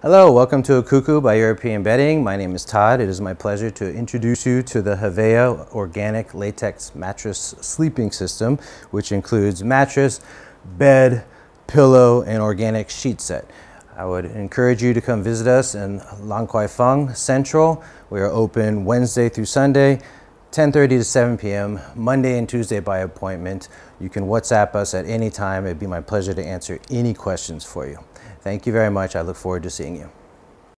Hello, welcome to A Cuckoo by European Bedding. My name is Todd. It is my pleasure to introduce you to the Havea organic latex mattress sleeping system, which includes mattress, bed, pillow, and organic sheet set. I would encourage you to come visit us in Lankwai Feng, Central. We are open Wednesday through Sunday, 10:30 to 7 p.m., Monday and Tuesday by appointment. You can WhatsApp us at any time. It'd be my pleasure to answer any questions for you. Thank you very much. I look forward to seeing you.